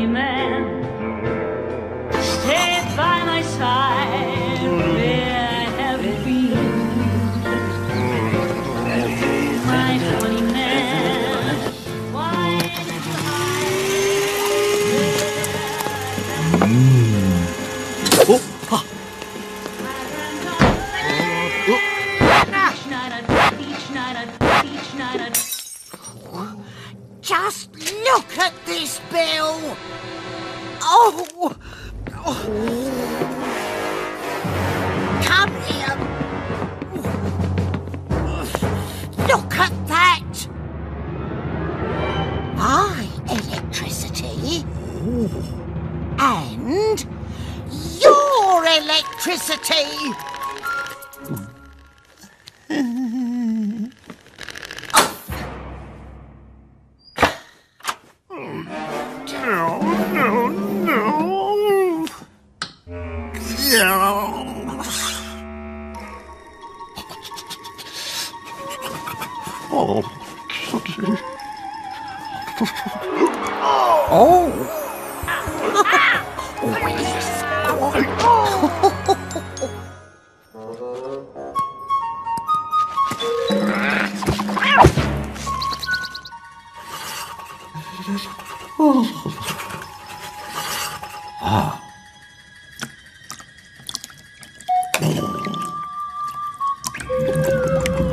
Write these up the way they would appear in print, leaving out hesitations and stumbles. happy man, stay by my side, be a happy queen, my funny man. Why is it high? Oh! Just look at this, Bill! Oh! Oh. Come here! Look at that! My electricity. Ooh. And your electricity! Oh, Teddy. Oh. Oh, yes.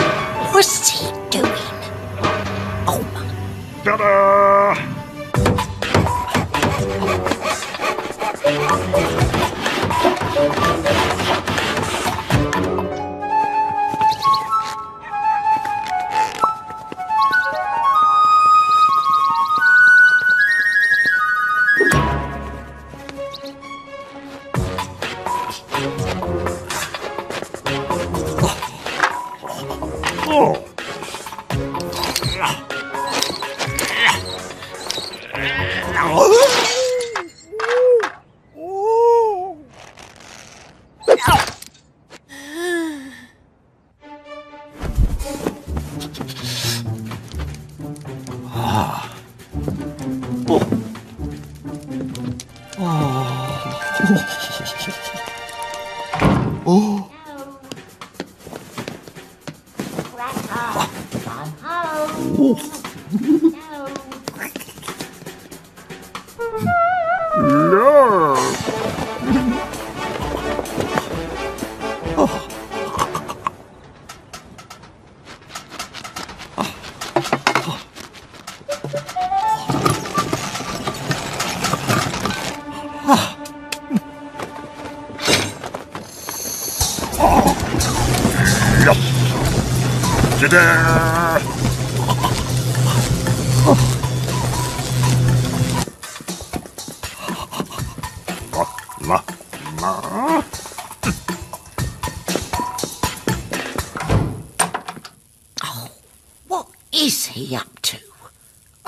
Ah. What's he doing? Oh my... Ta-da! Oh, what is he up to?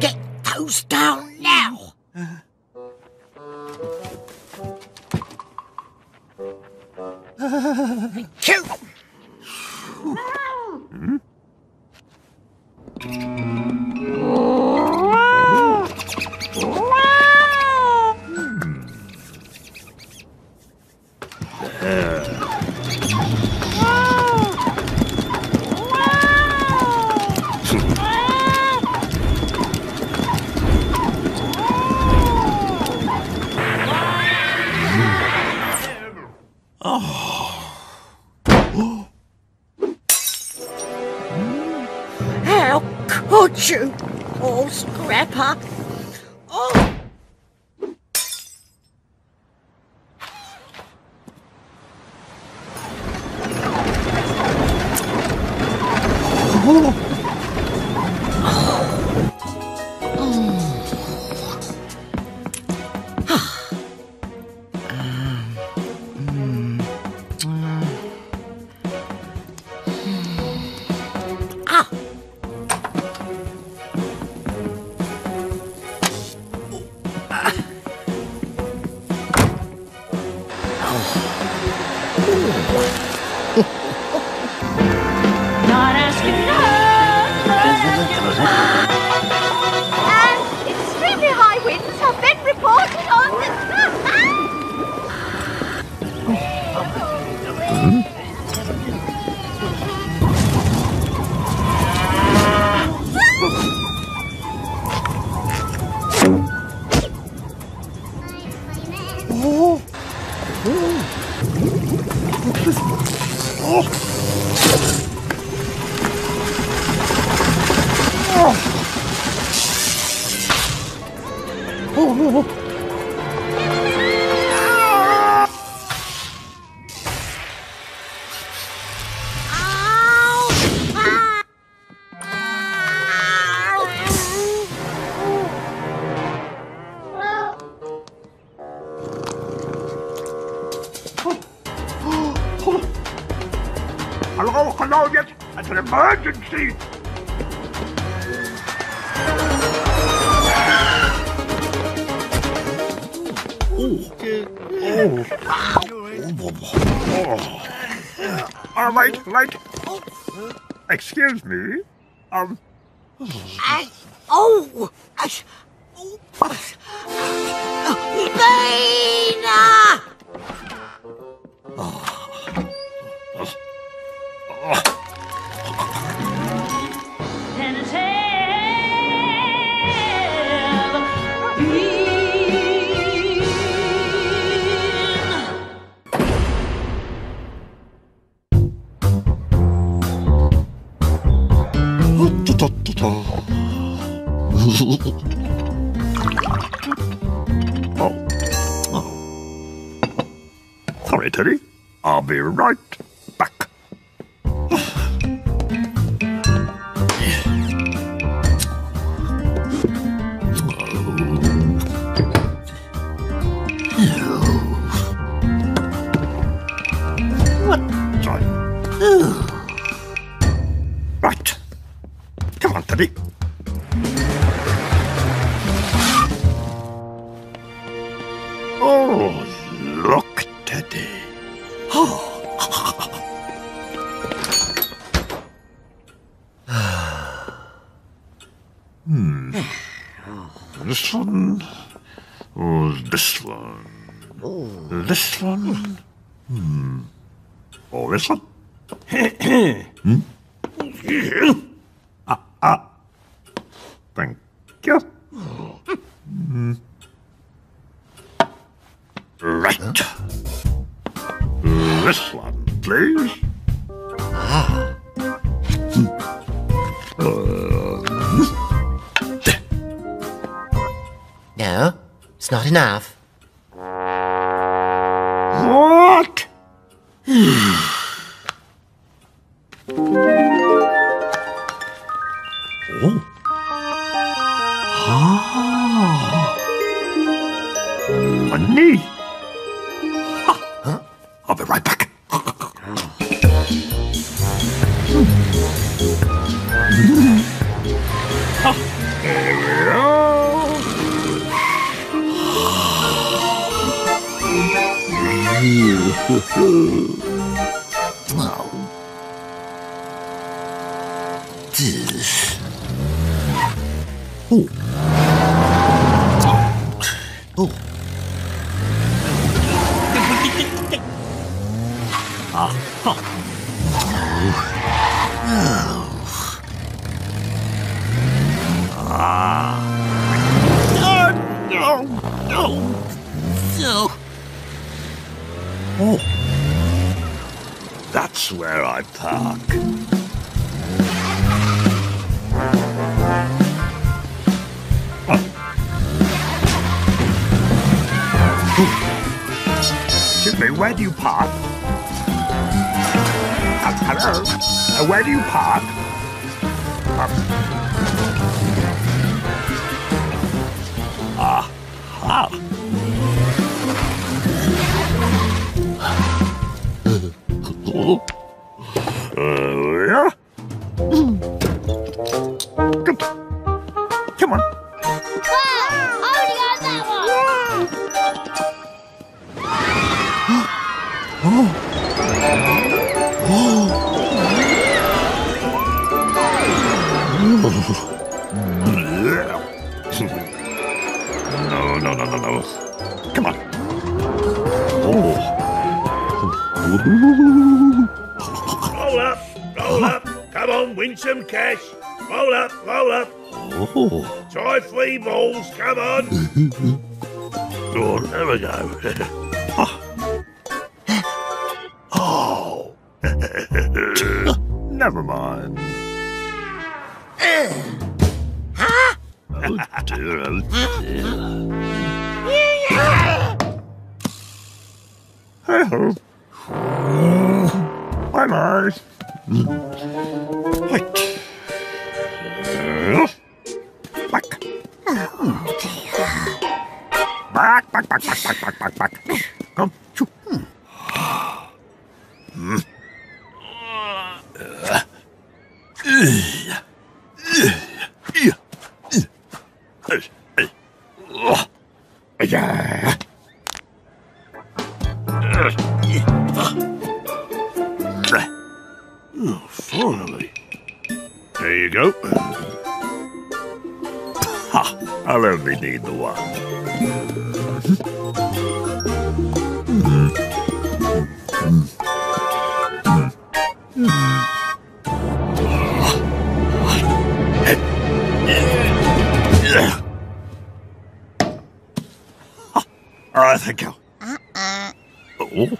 Get those down now. Kill them. No. How could you, old scrapper? Oh! Not asking enough. And extremely high winds have been reported on the Hello, hello, yes, it's an emergency! All right, excuse me. Sorry, Teddy. I'll be right back. Oh, look, Teddy. This one, or this one? This one? Or this one? Thank you. Right. This one, please. No, it's not enough. What? Oh. Ah. Money. I'll be right back. There we are. That's where I park. Excuse me, where do you park? Hello? Where do you park? Yeah. Good. Come on. Wow! I already got that one. Yeah. No. Come on. Roll up. Come on, win some cash. Roll up. Oh. Try 3 balls, come on. Oh, there we go. Never mind. Huh? Oh dear. Hey-ho. Bye-bye. Right. Back. Come. Oh, finally. There you go. I'll only need the one. All right, thank you. Oh. Look.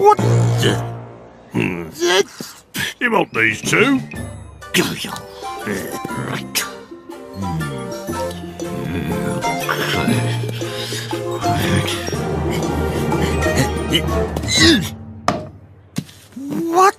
What? You want these 2? Right. What?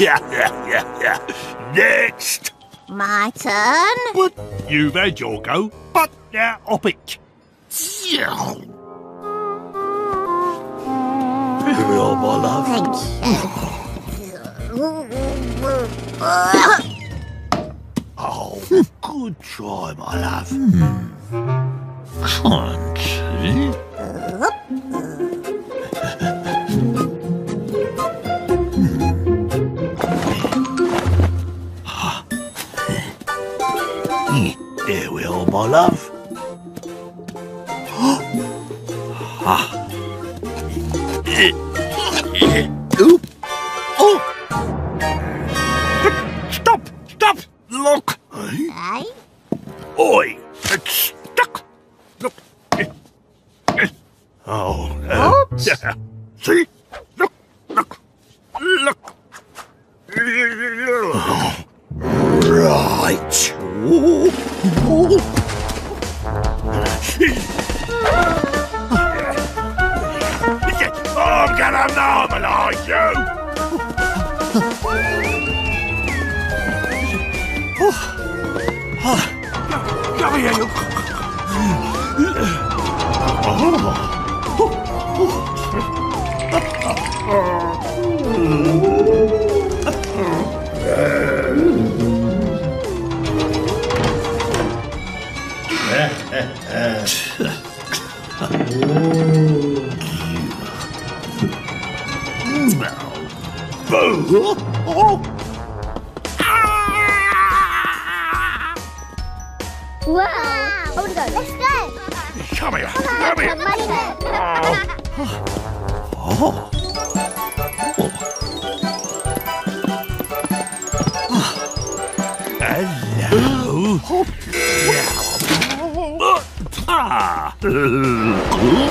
Yeah. Next. My turn. Onward! You've had your go, but now hop it. Here we are, my love. Thank you. Oh, good try, my love. Crunchy. Here we are, my love. Stop! Stop! Look! Aye? Oi! It's stuck! Look! Oh, no. Yeah. See? Look! Look! Look! Right! Ooh. Ooh. I'm gonna normalise you! Come here, you! Wow! I want to go. Let's go. Come here. Come here. Oh. Hello. Oh. Ah. Oh.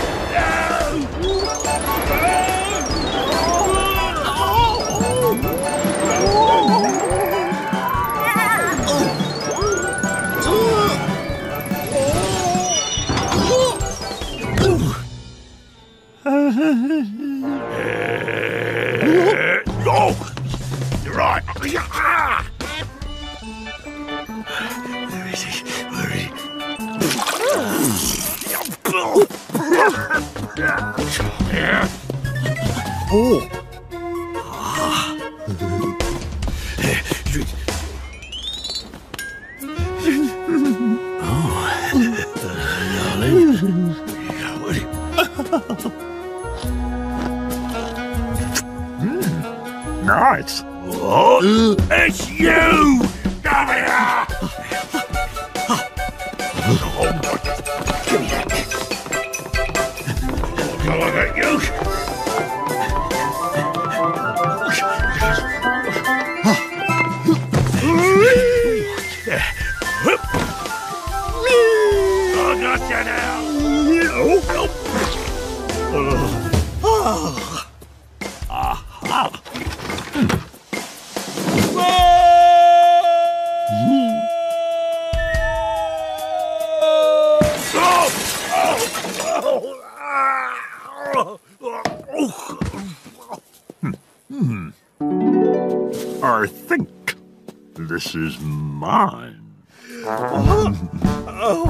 Nice. Oh, it's you. Come here. I think this is mine. Oh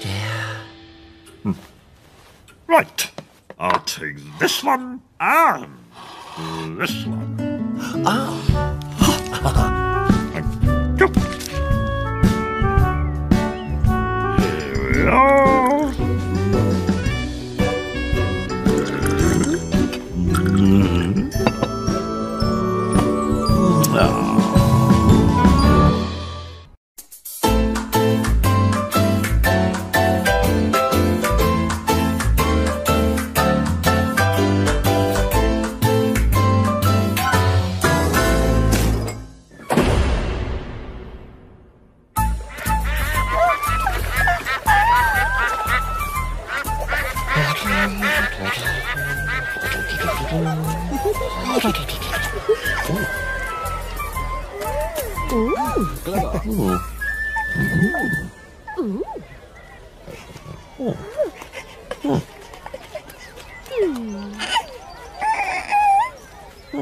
dear. Right. I'll take this one and this one. Thank you. Here we are.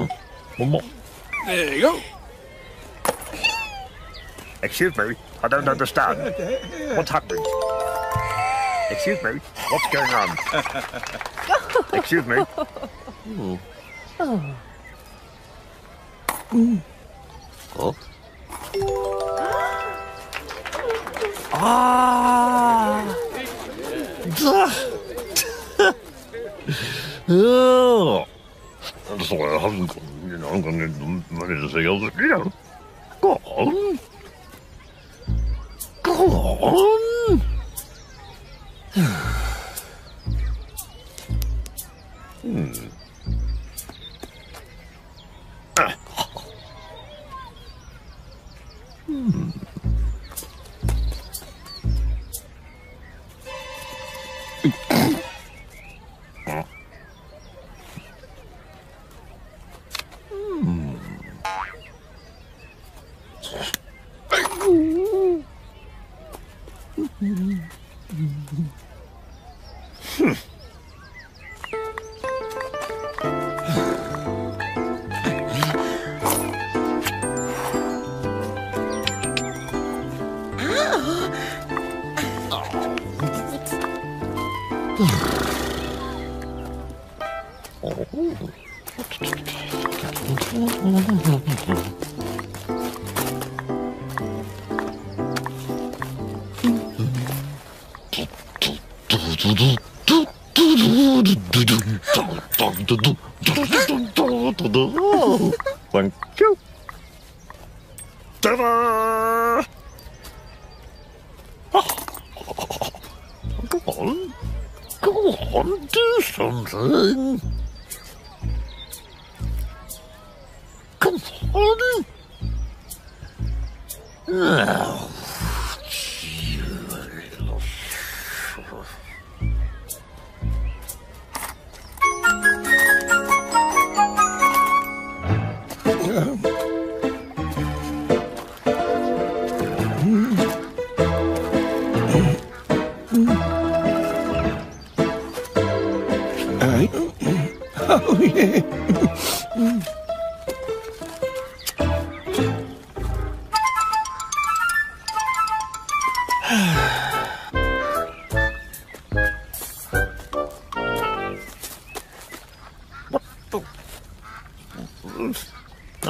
One more. There you go. Excuse me, I don't understand. What's happening? Excuse me, what's going on? Excuse me. Mm. Oh. Mm. Oh. Ah! Oh! That's why I haven't got, you know, I'm going to need money to say, you know, go on. Go on. Hmm. Hmm. Thank you. Ta-da! Come on. Come on, do something. Come on. Now.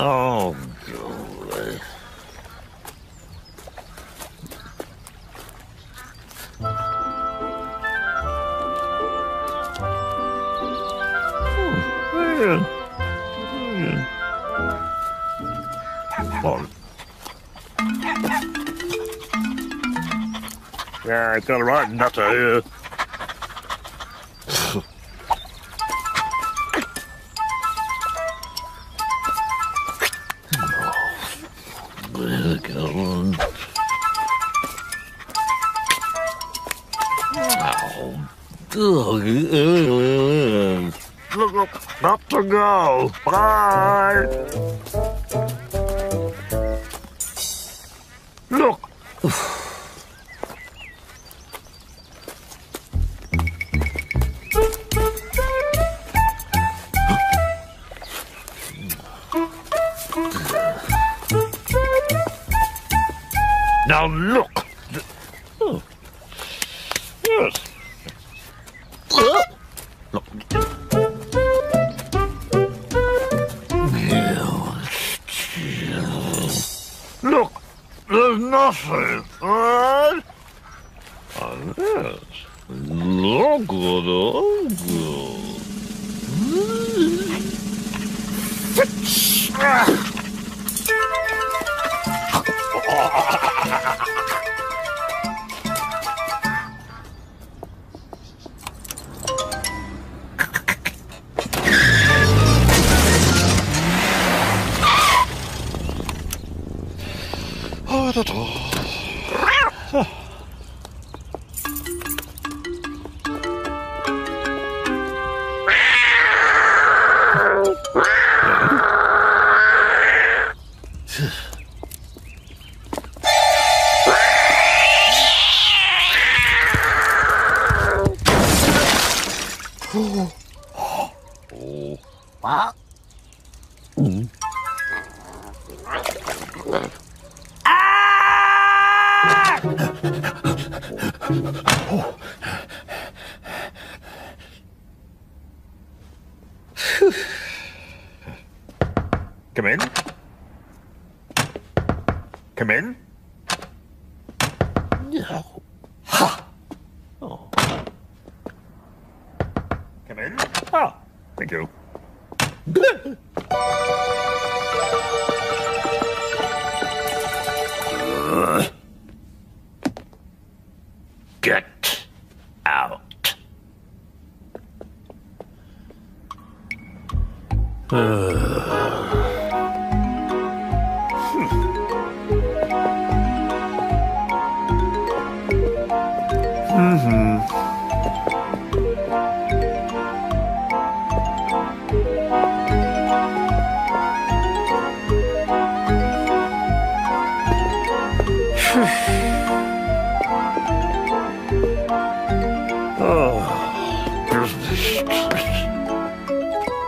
Oh, God. Yeah, it's all right, nutter. Not to go. Bye. Look. Now look. Oh. What? Ah! Oh. Come in. Come in. No. Ha. Oh. Come in. Oh. Thank you. Get out.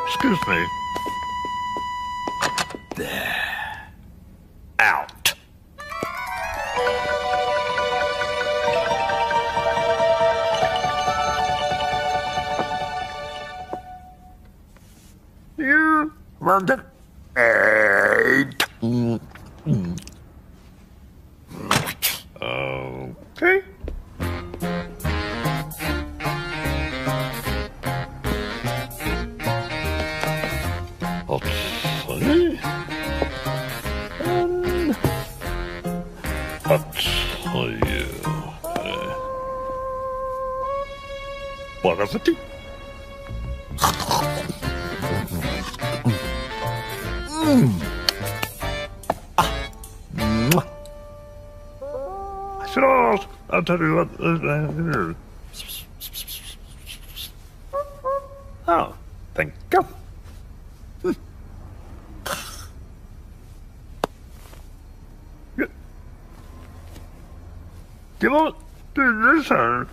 Excuse me. There. Out. You want it? Okay. What does it do? I'll tell you what. Oh, thank you. You won't do this, sir.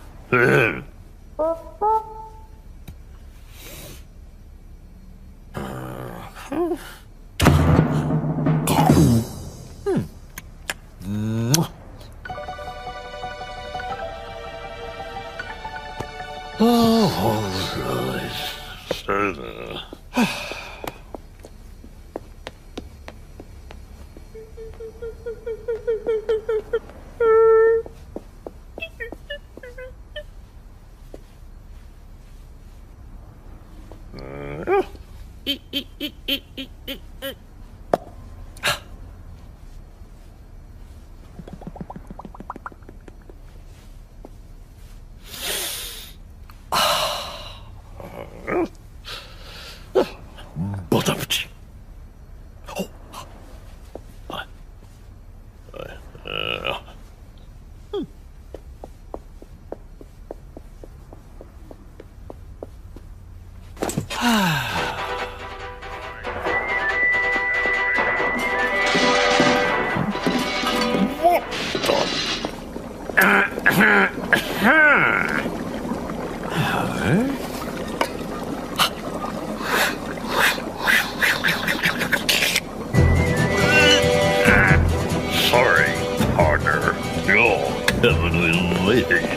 Sorry, partner. You're heavily late.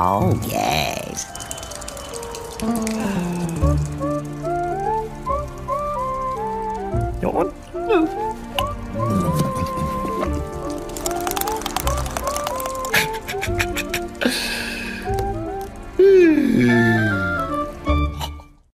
Oh, yes. You want? No.